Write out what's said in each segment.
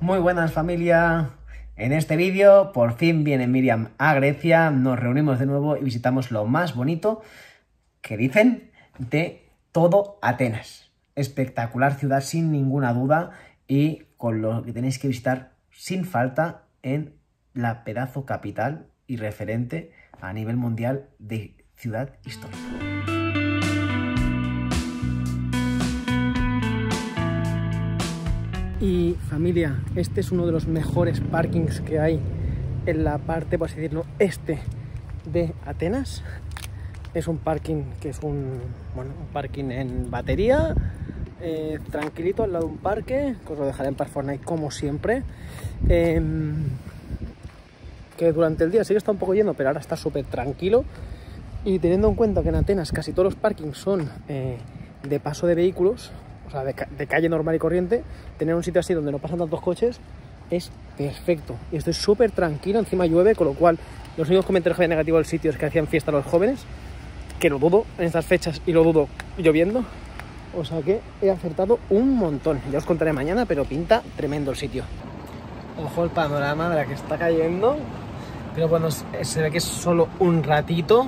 Muy buenas, familia. En este vídeo por fin viene Miriam a Grecia, nos reunimos de nuevo y visitamos lo más bonito que dicen de todo Atenas. Espectacular ciudad sin ninguna duda y con lo que tenéis que visitar sin falta en la pedazo capital y referente a nivel mundial de ciudad histórica. Y familia, este es uno de los mejores parkings que hay en la parte, por así decirlo, este de Atenas. Es un parking que es un parking en batería, tranquilito, al lado de un parque, que os lo dejaré en Park4Night como siempre. Que durante el día sí que está un poco lleno, pero ahora está súper tranquilo. Y teniendo en cuenta que en Atenas casi todos los parkings son de paso de vehículos, o sea, de calle normal y corriente, tener un sitio así donde no pasan tantos coches es perfecto. Y estoy súper tranquilo, encima llueve, con lo cual los únicos comentarios que había negativo del sitio es que hacían fiesta los jóvenes, que lo dudo en estas fechas y lo dudo lloviendo. O sea que he acertado un montón. Ya os contaré mañana, pero pinta tremendo el sitio. Ojo el panorama de la que está cayendo. Pero bueno, se ve que es solo un ratito.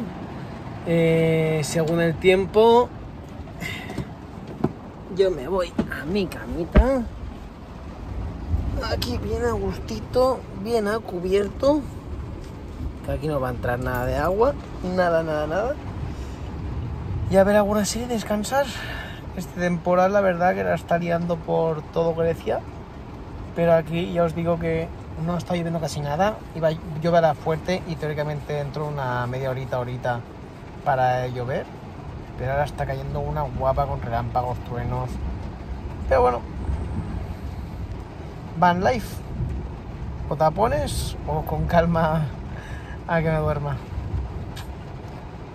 Según el tiempo... Yo me voy a mi camita. Aquí bien a gustito, bien a cubierto. Que aquí no va a entrar nada de agua. Nada, nada, nada. Y a ver alguna serie, descansar. Este temporal, la verdad, que la está liando por todo Grecia. Pero aquí ya os digo que no está lloviendo casi nada. Lloverá fuerte y teóricamente dentro una media horita, para llover. Pero ahora está cayendo una guapa con relámpagos, truenos. Pero bueno, van life. O tapones o con calma a que me duerma.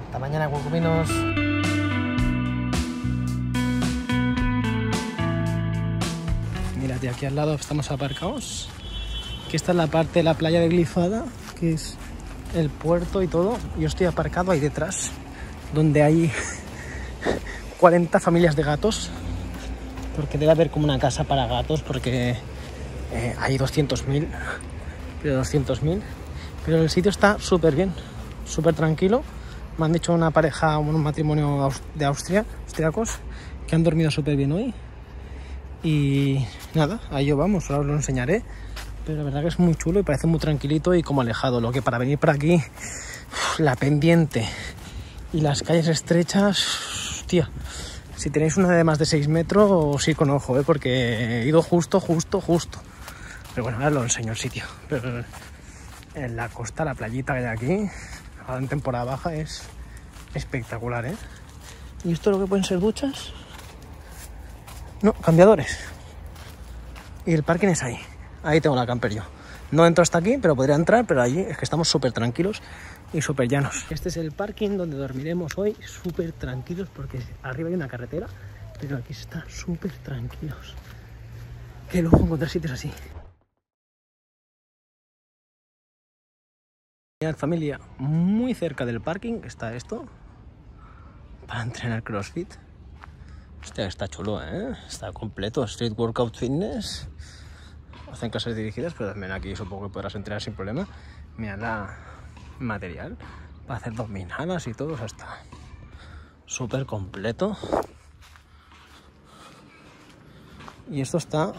Hasta mañana, cucuminos. Mira, tío, aquí al lado estamos aparcados. Que esta es la parte de la playa de Glifada, que es el puerto y todo. Yo estoy aparcado ahí detrás, donde hay 40 familias de gatos, porque debe haber como una casa para gatos, porque hay 200.000, pero 200.000, pero el sitio está súper bien, súper tranquilo. Me han dicho una pareja, un matrimonio de Austria, austriacos, que han dormido súper bien hoy, y nada, ahí yo vamos, ahora os lo enseñaré, pero la verdad que es muy chulo y parece muy tranquilito y como alejado, lo que para venir para aquí, la pendiente y las calles estrechas... Hostia, si tenéis una de más de 6 metros, os ir con ojo, porque he ido justo. Pero bueno, ahora os lo enseño el sitio. Pero en la costa, la playita que hay aquí, ahora en temporada baja, es espectacular, ¿eh? ¿Y esto es lo que pueden ser duchas? No, cambiadores. Y el parking es ahí. Ahí tengo la camper yo. No entro hasta aquí, pero podría entrar, pero allí es que estamos súper tranquilos y súper llanos. Este es el parking donde dormiremos hoy, súper tranquilos, porque arriba hay una carretera, pero aquí está súper tranquilos. Qué lujo encontrar sitios así. Mirad, familia, muy cerca del parking está esto, para entrenar crossfit. Hostia, está chulo, ¿eh? Está completo, street workout fitness. Hacen clases dirigidas, pero también aquí supongo que podrás entrenar sin problema. Mirad la... material para hacer dominadas y todo, o sea, está súper completo. Y esto está,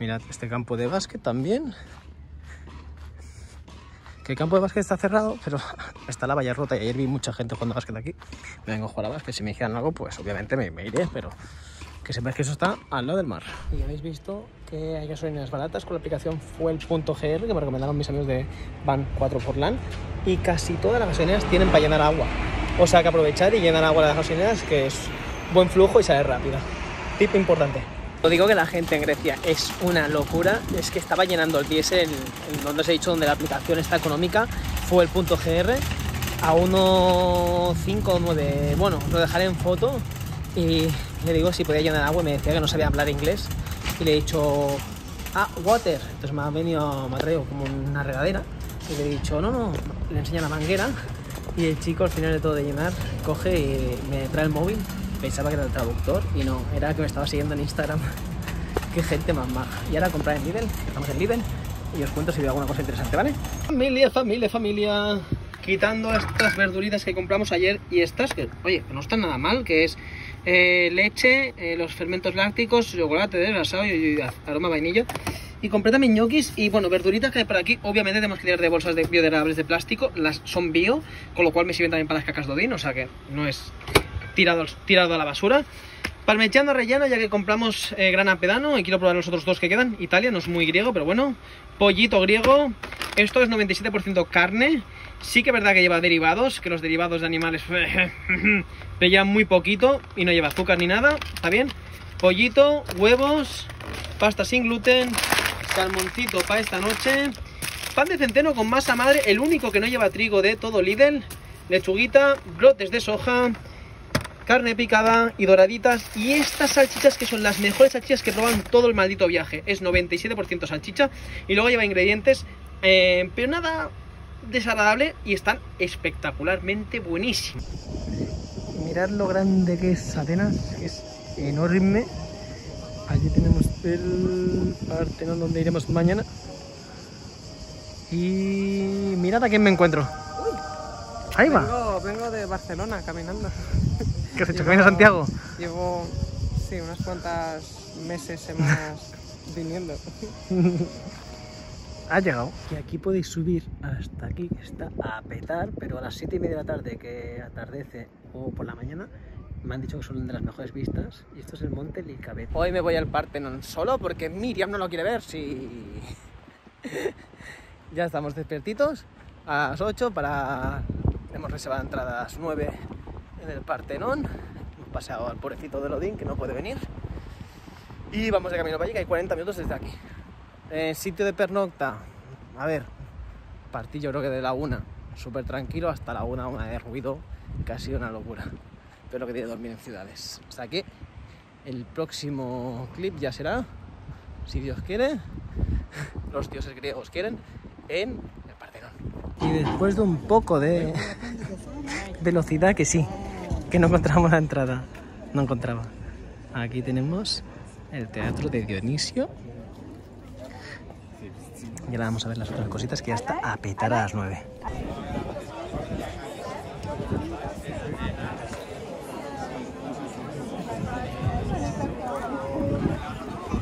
mirad, este campo de básquet también, que el campo de básquet está cerrado, pero está la valla rota y ayer vi mucha gente jugando básquet aquí. Me vengo a jugar a básquet, si me dijeran algo pues obviamente me iré, pero que sepáis que eso está al lado del mar. Y habéis visto que hay gasolineras baratas con la aplicación Fuel.gr, que me recomendaron mis amigos de Van4Fortland, y casi todas las gasolineras tienen para llenar agua. O sea que aprovechar y llenar agua las gasolineras, que es buen flujo y sale rápida. Tip importante. Lo digo que la gente en Grecia es una locura, es que estaba llenando el diésel, donde os he dicho, donde la aplicación está económica, Fuel.gr, a 1,5 o 9, bueno, lo dejaré en foto. Y le digo si podía llenar agua y me decía que no sabía hablar inglés. Y le he dicho, ah, water. Entonces me ha venido, me ha traído como una regadera. Y le he dicho, no, no, le enseña la manguera. Y el chico al final de todo de llenar coge y me trae el móvil. Pensaba que era el traductor y no, era que me estaba siguiendo en Instagram. Qué gente más maja. Y ahora comprar en Lidl, estamos en Lidl y os cuento si veo alguna cosa interesante, ¿vale? Familia, familia, familia. Quitando estas verduritas que compramos ayer y estas, que oye, no están nada mal, que es leche, los fermentos lácticos, chocolate desgrasado y aroma a vainilla. Y compré también ñoquis y bueno, verduritas que hay por aquí. Obviamente tenemos que tirar de bolsas de biodegradables de plástico, las son bio, con lo cual me sirven también para las cacas de Odín, o sea que no es tirado a la basura. Parmechando rellano, ya que compramos grana pedano y quiero probar los otros dos que quedan. Italia, no es muy griego, pero bueno. Pollito griego, esto es 97% carne. Sí que es verdad que lleva derivados, que los derivados de animales pero llevan muy poquito y no lleva azúcar ni nada, está bien. Pollito, huevos, pasta sin gluten, salmoncito para esta noche, pan de centeno con masa madre, el único que no lleva trigo de todo Lidl, lechuguita, brotes de soja, carne picada y doraditas. Y estas salchichas que son las mejores salchichas que proban todo el maldito viaje. Es 97% salchicha y luego lleva ingredientes, pero nada desagradable y están espectacularmente buenísimos. Mirad lo grande que es Atenas, que es enorme. Allí tenemos el Partenón donde iremos mañana. Y mirad a quién me encuentro. Uy, ahí va. Vengo de Barcelona caminando. ¿Qué has hecho? ¿Camino a Santiago? Llevo, sí, unas cuantas meses, semanas viniendo. Ha llegado. Y aquí podéis subir hasta aquí, que está a petar, pero a las 7:30 de la tarde, que atardece o por la mañana, me han dicho que son de las mejores vistas. Y esto es el Monte Licabeto. Hoy me voy al Partenón solo porque Miriam no lo quiere ver, sí. Ya estamos despiertitos a las 8 para... Hemos reservado entrada a las 9 en el Partenón. Hemos paseado al pobrecito de Odín, que no puede venir. Y vamos de camino para allí, que hay 40 minutos desde aquí. Sitio de pernocta, a ver, partí yo creo que de la 1, súper tranquilo, hasta la 1 de ruido, que ha sido una locura, pero lo que tiene dormir en ciudades. Hasta que el próximo clip ya será, si Dios quiere, los dioses griegos quieren, en el Partenón. Y después de un poco de velocidad, que sí, que no encontramos la entrada, no encontraba. Aquí tenemos el teatro de Dionisio. Y ahora vamos a ver las otras cositas, que ya está a petar a las 9.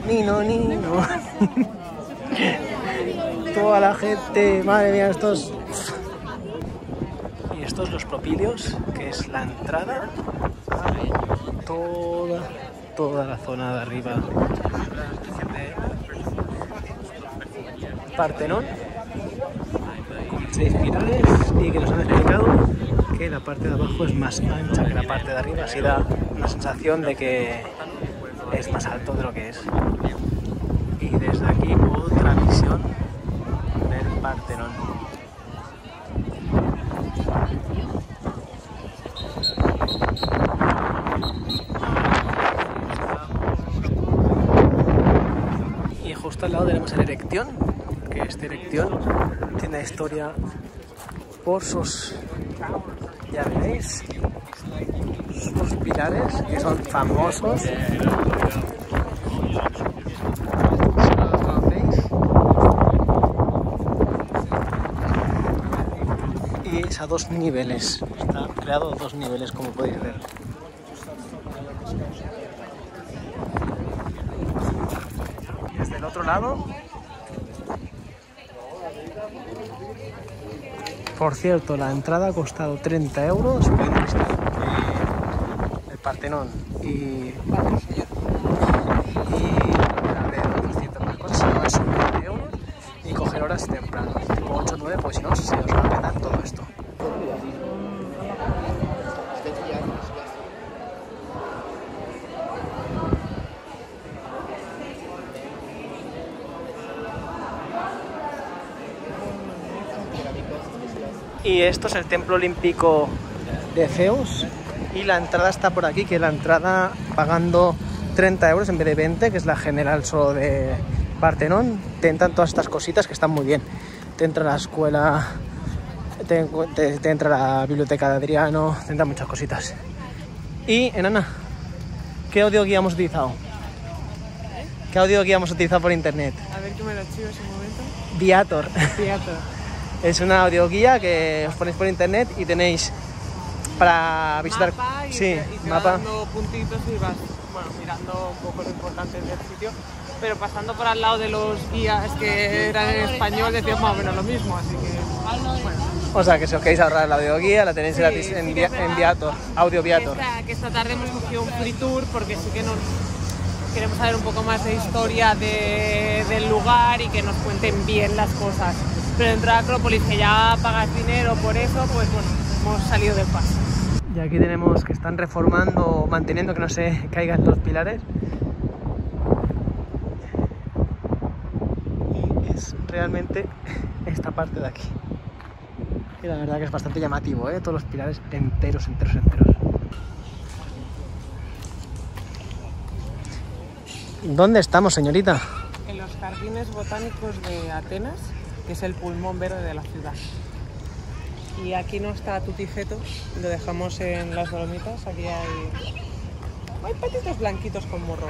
Nino, Nino. Toda la gente, madre mía, estos. Y estos los propíleos, que es la entrada. Toda la zona de arriba. Partenón, con 6 pilares, y que nos han explicado que la parte de abajo es más ancha que la parte de arriba, así da una sensación de que es más alto de lo que es. Y desde aquí otra visión del Partenón. Y justo al lado tenemos el Erecteion. Este Erecteion tiene historia por sus, ya veréis, sus pilares, que son famosos. Si no los conocéis. Y es a 2 niveles, está creado a 2 niveles, como podéis ver. Y desde el otro lado. Por cierto, la entrada ha costado 30 euros. El Partenón y alrededor de cosas son 20 euros. Y coger horas temprano, tipo 8 o 9, pues si no, se os va a petar todo esto. Y esto es el Templo Olímpico de Zeus, y la entrada está por aquí, que la entrada pagando 30 euros en vez de 20, que es la general solo de Partenón, te entran todas estas cositas que están muy bien. Te entra la escuela, te entra la biblioteca de Adriano, te entran muchas cositas. Y, enana, ¿qué audio guía hemos utilizado? ¿Qué audio guía hemos utilizado por internet? A ver, que me lo archivo ese momento. Viator. Viator. Es una audioguía que os ponéis por internet y tenéis para visitar... Mapa y, sí, y mapa. Dando puntitos y vas, bueno, mirando un poco lo importante del sitio, pero pasando por al lado de los guías que eran en español decían más o menos lo mismo, así que... Bueno. O sea, que si os queréis ahorrar la audioguía, la tenéis gratis sí, en Viator, Audio Viator. Que esta tarde hemos cogido un free tour porque sí que nos queremos saber un poco más de historia del lugar y que nos cuenten bien las cosas. Pero dentro de Acrópolis, que ya pagas dinero por eso, pues bueno, hemos salido del paso. Y aquí tenemos que están reformando, manteniendo que no se caigan los pilares. Y es realmente esta parte de aquí. Y la verdad que es bastante llamativo, ¿eh? Todos los pilares enteros, enteros, enteros. ¿Dónde estamos, señorita? En los jardines botánicos de Atenas, que es el pulmón verde de la ciudad. Y aquí no está Tuticeto, lo dejamos en las Dolomitas. Aquí hay patitos blanquitos con morro.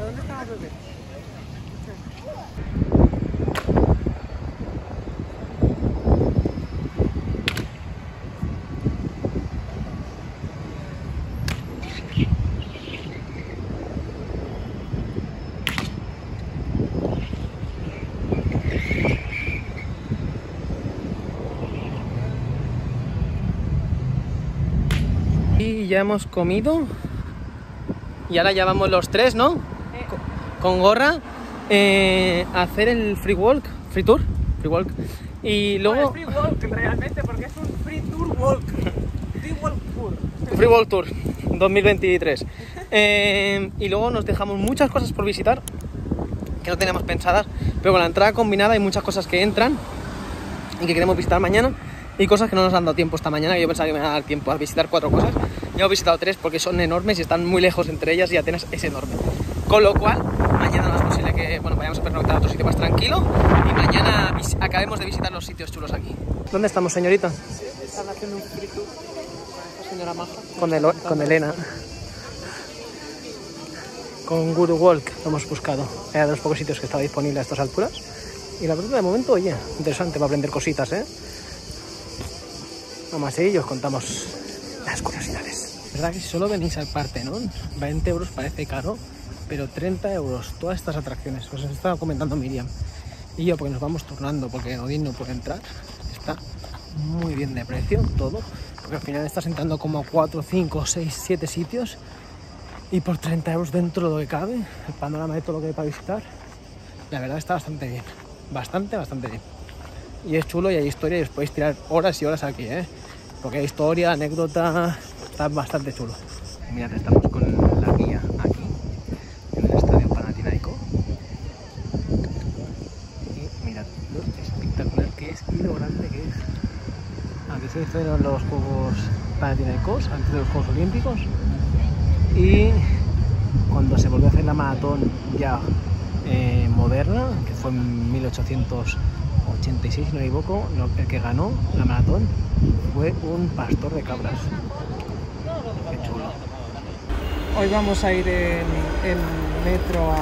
¿Dónde está la bebé? Y ya hemos comido y ahora ya vamos los tres, ¿no? Con gorra. Hacer el free tour y luego free walk realmente, porque es un free walk tour 2023 y luego nos dejamos muchas cosas por visitar que no teníamos pensadas, pero con la entrada combinada hay muchas cosas que entran y que queremos visitar mañana y cosas que no nos han dado tiempo esta mañana. Yo pensaba que me iba a dar tiempo a visitar 4 cosas, ya he visitado 3 porque son enormes y están muy lejos entre ellas y Atenas es enorme, con lo cual mañana no es posible que vayamos a pernoctar a otro sitio más tranquilo y mañana acabemos de visitar los sitios chulos aquí. ¿Dónde estamos, señorita? Están haciendo un free tour, la señora Maja. Con Elena. Con Guru Walk lo hemos buscado. Era de los pocos sitios que estaba disponible a estas alturas. Y la verdad, de momento, oye, interesante para aprender cositas, ¿eh? Nomás así os contamos las curiosidades. ¿Verdad que si solo venís al Partenón, 20 euros parece caro? Pero 30 euros, todas estas atracciones, os estaba comentando Miriam y yo, porque nos vamos turnando, porque Odín no puede entrar, está muy bien de precio todo, porque al final estás entrando como 4, 5, 6, 7 sitios y por 30 euros dentro de lo que cabe, el panorama de todo lo que hay para visitar, la verdad está bastante bien, bastante bien. Y es chulo y hay historia y os podéis tirar horas y horas aquí, ¿eh? Porque hay historia, anécdota, está bastante chulo. Mirad, estamos con la guía aquí. En el Estadio Panatinaico. Y mirad lo espectacular que es y lo grande que es. Aquí se hicieron los Juegos Panatinaicos antes de los Juegos Olímpicos. Y cuando se volvió a hacer la maratón ya moderna, que fue en 1886, si no me equivoco, el que ganó la maratón fue un pastor de cabras. Qué chulo. Hoy vamos a ir en metro a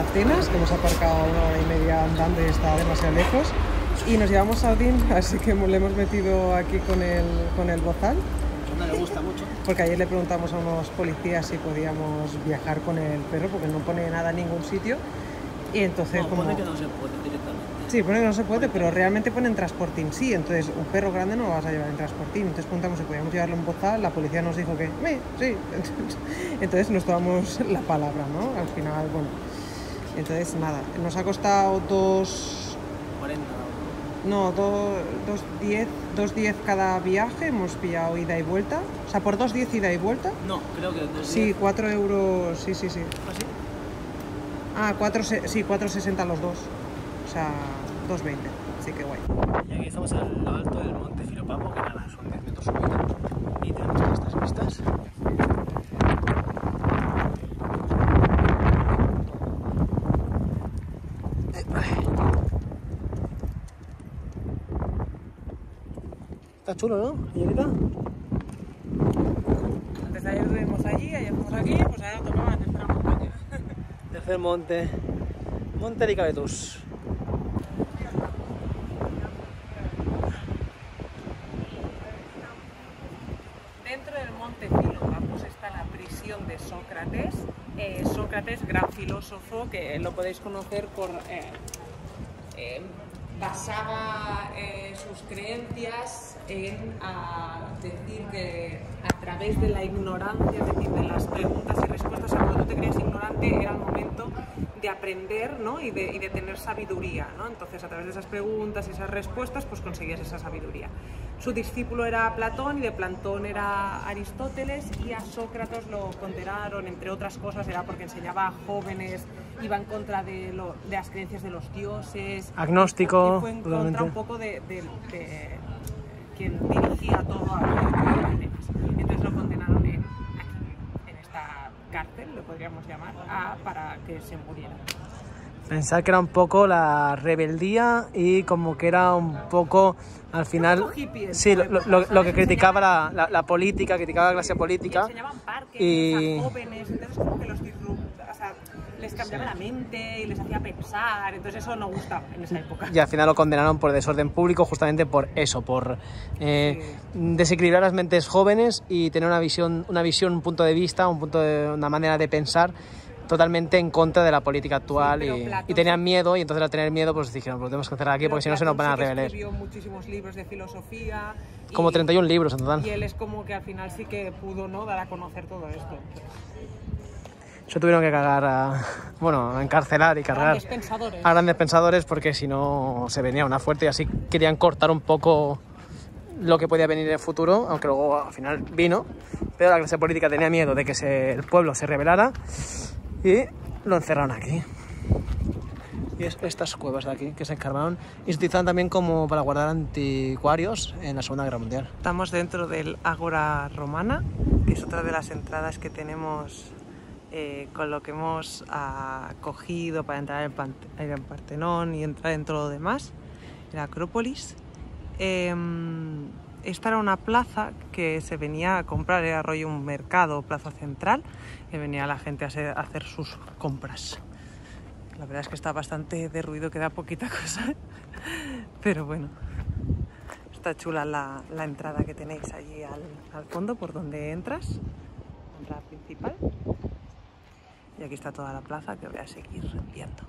Atenas, que hemos aparcado 1 hora y media andando y está demasiado lejos. Y nos llevamos a Odín, así que le hemos metido aquí con el bozal. No le gusta mucho. Porque ayer le preguntamos a unos policías si podíamos viajar con el perro, porque no pone nada en ningún sitio. Y entonces no, como... pone que no se puede directamente. Sí, pone que no se puede, pero realmente ponen transportín, sí. Entonces, un perro grande no lo vas a llevar en transportín. Entonces preguntamos si podíamos llevarlo en bozal, la policía nos dijo que sí. Entonces nos tomamos la palabra, ¿no? Al final, bueno. Entonces, nada, nos ha costado 2.40. No, 2.10 cada viaje, hemos pillado ida y vuelta. O sea, por 2.10 ida y vuelta. No, creo que 2.10. Sí, 4 euros, sí. ¿Ah, sí? Ah, 4,60 los dos, o sea, 2,20. así que guay. Y aquí estamos en lo alto del monte Filopapo, que nada, son 10 metros subidos y tenemos todas estas vistas. Está chulo, ¿no? Señorita. Antes ayer estuvimos allí, ayer fuimos aquí, pues ahora tocaba la tercera montaña. Tercer monte, Monte Licabeto. Dentro del monte Filopapo está la prisión de Sócrates. Sócrates, gran filósofo, que lo podéis conocer por... basaba sus creencias en decir que a través de la ignorancia, es decir, de las preguntas y respuestas, a cuando tú te creías ignorante era el momento de aprender, ¿no? y de tener sabiduría, ¿no? Entonces a través de esas preguntas y esas respuestas pues conseguías esa sabiduría. Su discípulo era Platón y de Platón era Aristóteles, y a Sócrates lo condenaron, entre otras cosas, era porque enseñaba a jóvenes, iba en contra de las creencias de los dioses. Agnóstico. Y fue en contra un poco de quien dirigía todo a Atenas. Entonces lo condenaron aquí, en esta cárcel, lo podríamos llamar, para que se muriera. Pensar que era un poco la rebeldía y como que era un poco, al final, hippie, sí, lo que criticaba la política, criticaba la clase política. Enseñaban parques a jóvenes, entonces como que los disruptaba, o sea, les cambiaba la mente y les hacía pensar, entonces eso no gustaba en esa época. Y al final lo condenaron por desorden público, justamente por eso, por desequilibrar las mentes jóvenes y tener una visión, un punto de vista, una manera de pensar totalmente en contra de la política actual, sí, y tenían miedo, y entonces al tener miedo pues dijeron, lo tenemos que cerrar aquí porque si no se nos van a rebelar. Escribió muchísimos libros de filosofía. Como 31 libros en total. Y él es como que al final sí que pudo, ¿no?, dar a conocer todo esto. Se tuvieron que encarcelar y cargar a grandes pensadores porque si no se venía una fuerte, y así querían cortar un poco lo que podía venir en el futuro, aunque luego al final vino, pero la clase política tenía miedo de que el pueblo se rebelara. Y lo encerraron aquí. Y es estas cuevas de aquí que se encargaron y se utilizaban también como para guardar anticuarios en la Segunda Guerra Mundial. Estamos dentro del Ágora Romana, que es otra de las entradas que tenemos con lo que hemos cogido para entrar en el Partenón y entrar en todo lo demás, en la Acrópolis. Esta era una plaza que se venía a comprar, era rollo un mercado, plaza central, que venía la gente a hacer sus compras. La verdad es que está bastante derruido, queda poquita cosa, pero bueno, está chula la entrada que tenéis allí al fondo, por donde entras, la entrada principal. Y aquí está toda la plaza que voy a seguir viendo.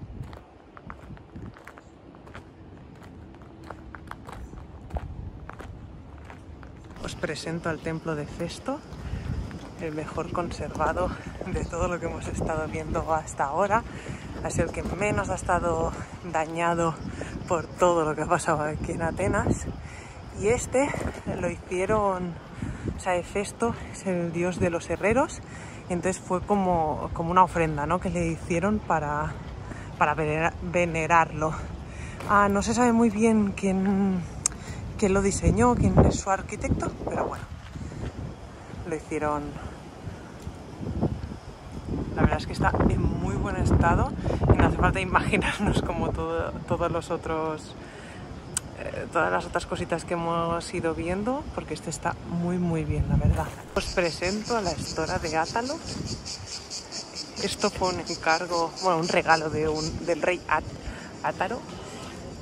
Os presento al templo de Hefesto, el mejor conservado de todo lo que hemos estado viendo hasta ahora. Ha sido el que menos ha estado dañado por todo lo que ha pasado aquí en Atenas. Y este lo hicieron, o sea, Hefesto es el dios de los herreros, entonces fue como una ofrenda, ¿no?, que le hicieron para venerarlo. No se sabe muy bien quién lo diseñó, quién es su arquitecto, pero bueno, lo hicieron. La verdad es que está en muy buen estado y no hace falta imaginarnos como todas las otras cositas que hemos ido viendo, porque este está muy muy bien, la verdad. Os presento a la Estoa de Átalo. Esto fue un encargo, bueno, un regalo del rey Átaro,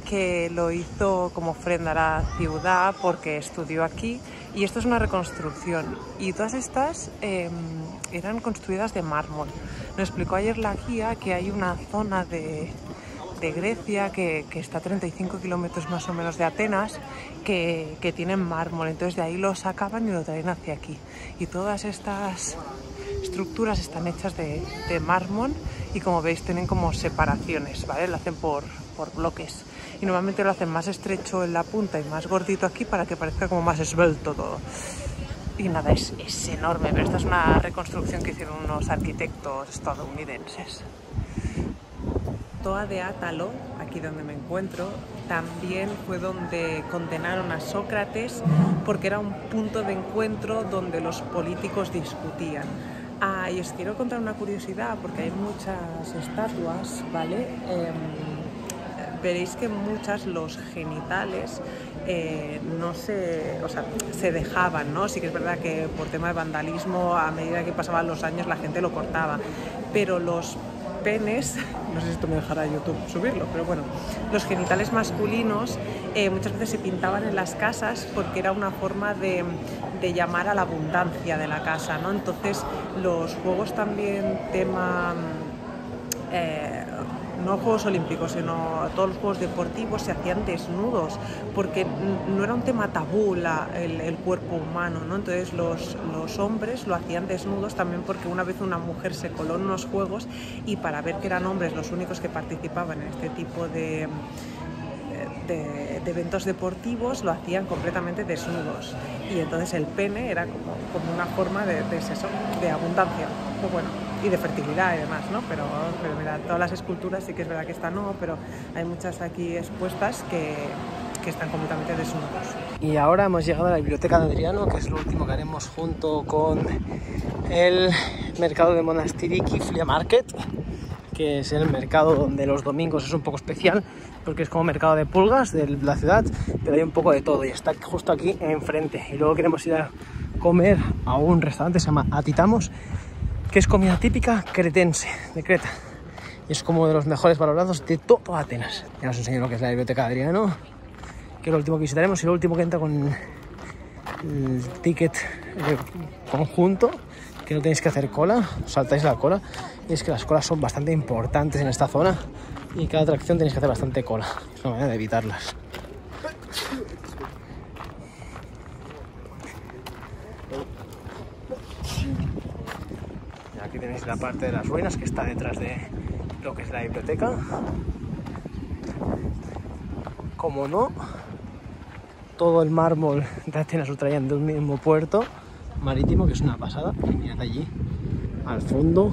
que lo hizo como ofrenda a la ciudad porque estudió aquí, y esto es una reconstrucción, y todas estas eran construidas de mármol. Nos explicó ayer la guía que hay una zona de Grecia que está a 35 kilómetros más o menos de Atenas que tienen mármol, entonces de ahí lo sacaban y lo traen hacia aquí, y todas estas estructuras están hechas de mármol, y como veis tienen como separaciones, ¿vale? Lo hacen por bloques. Y normalmente lo hacen más estrecho en la punta y más gordito aquí para que parezca como más esbelto todo. Y nada, es enorme, pero esta es una reconstrucción que hicieron unos arquitectos estadounidenses. Estoa de Átalo, aquí aquí donde me encuentro, también fue donde condenaron a Sócrates porque era un punto de encuentro donde los políticos discutían. Ah, y os quiero contar una curiosidad porque hay muchas estatuas, ¿vale? Veréis que muchas los genitales se dejaban, ¿no? Sí que es verdad que por tema de vandalismo a medida que pasaban los años la gente lo cortaba, pero los penes, no sé si esto me dejará YouTube subirlo, pero bueno, los genitales masculinos muchas veces se pintaban en las casas porque era una forma de llamar a la abundancia de la casa, ¿no? Entonces los juegos también tema, no Juegos Olímpicos, sino todos los juegos deportivos se hacían desnudos porque no era un tema tabú el cuerpo humano, ¿no? Entonces los hombres lo hacían desnudos también porque una vez una mujer se coló en unos juegos y para ver que eran hombres los únicos que participaban en este tipo de eventos deportivos lo hacían completamente desnudos y entonces el pene era como una forma de abundancia, pues bueno, y de fertilidad y demás, ¿no? Pero mira, todas las esculturas sí que es verdad que están, no, pero hay muchas aquí expuestas que están completamente desnudas. Y ahora hemos llegado a la Biblioteca de Adriano, que es lo último que haremos junto con el mercado de Monastiriki, Flea Market, que es el mercado donde los domingos es un poco especial porque es como mercado de pulgas de la ciudad, pero hay un poco de todo y está justo aquí enfrente. Y luego queremos ir a comer a un restaurante que se llama Atitamos, que es comida típica cretense, de Creta. Y es como de los mejores valorados de todo Atenas. Ya os enseño lo que es la Biblioteca de Adriano, que es lo último que visitaremos y lo último que entra con el ticket conjunto, que no tenéis que hacer cola, saltáis la cola. Y es que las colas son bastante importantes en esta zona y cada atracción tenéis que hacer bastante cola. Es una manera de evitarlas. Aquí tenéis la parte de las ruinas que está detrás de lo que es la biblioteca. Como no, todo el mármol de Atenas lo traían de un mismo puerto marítimo, que es una pasada. Y mirad allí, al fondo.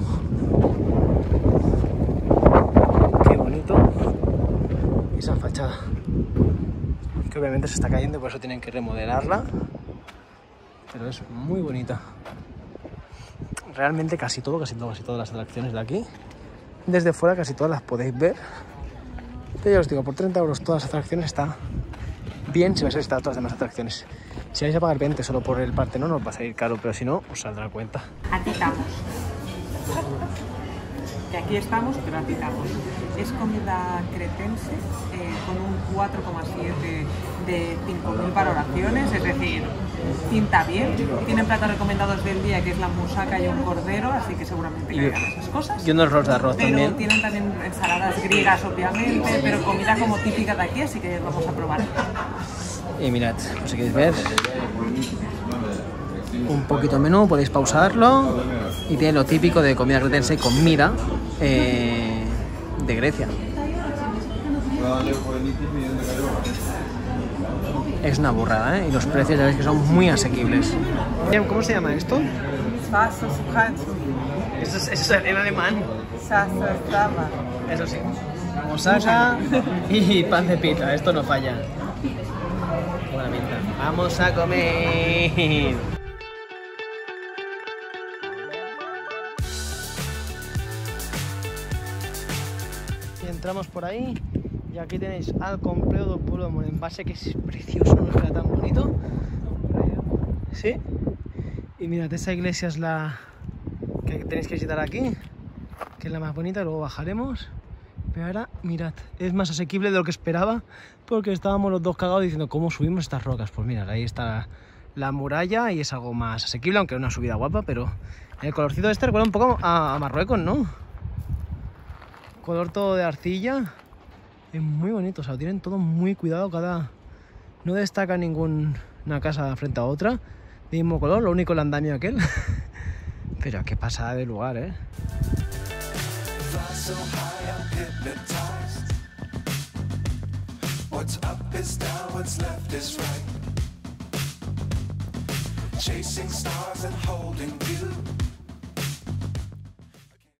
Qué bonito esa fachada. Que obviamente se está cayendo, por eso tienen que remodelarla. Pero es muy bonita. Realmente casi todas las atracciones de aquí, desde fuera casi todas las podéis ver. Pero ya os digo, por 30 € todas las atracciones está bien si vais a visitar todas las demás atracciones. Si vais a pagar 20 solo por el Partenón os va a salir caro, pero si no, os saldrá cuenta. Atitamos. Que aquí estamos, pero atitamos. Es comida cretense con un 4,7 de 5.000 valoraciones, es decir, pinta bien. Tienen platos recomendados del día, que es la musaca y un cordero, así que seguramente caigan esas cosas. Y unos rollos de arroz también. Tienen también ensaladas griegas, obviamente, pero comida como típica de aquí, así que vamos a probar. Y mirad, si queréis ver un poquito el menú, podéis pausarlo. Y tiene lo típico de comida cretense y comida de Grecia. Es una burrada, ¿eh? Y los precios ya veis que son muy asequibles. ¿Cómo se llama esto? Eso es en alemán. Eso sí. Mosaca y pan de pizza, esto no falla. Buena pinta. ¡Vamos a comer! Y entramos por ahí. Y aquí tenéis al complejo del pueblo de envase, que es precioso, no está tan bonito. Sí. Y mirad, esta iglesia es la que tenéis que visitar aquí, que es la más bonita, luego bajaremos. Pero ahora, mirad, es más asequible de lo que esperaba, porque estábamos los dos cagados diciendo, ¿cómo subimos estas rocas? Pues mirad, ahí está la muralla y es algo más asequible, aunque es una subida guapa, pero el colorcito este recuerda un poco a Marruecos, ¿no? Color todo de arcilla. Es muy bonito, o sea, lo tienen todo muy cuidado, no destaca ninguna casa frente a otra, de mismo color, lo único el andamio aquel. Pero qué pasada de lugar, ¿eh?